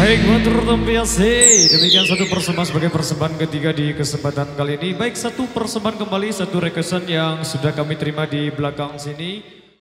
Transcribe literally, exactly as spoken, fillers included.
Baik, matur nuwun piye. Demikian satu persembahan sebagai persembahan ketiga di kesempatan kali ini. Baik, satu persembahan kembali, satu requestan yang sudah kami terima di belakang sini.